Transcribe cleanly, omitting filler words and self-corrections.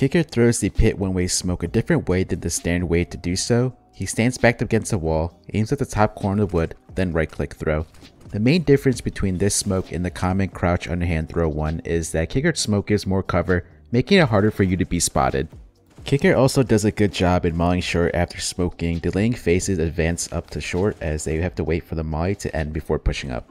kicker throws the pit one-way smoke a different way than the standard way to do so. He stands backed against the wall, aims at the top corner of the wood, then right-click throw. The main difference between this smoke and the common crouch underhand throw one is that kicker smoke gives more cover, making it harder for you to be spotted. Kicker also does a good job in mollying short after smoking, delaying faces advance up to short as they have to wait for the molly to end before pushing up.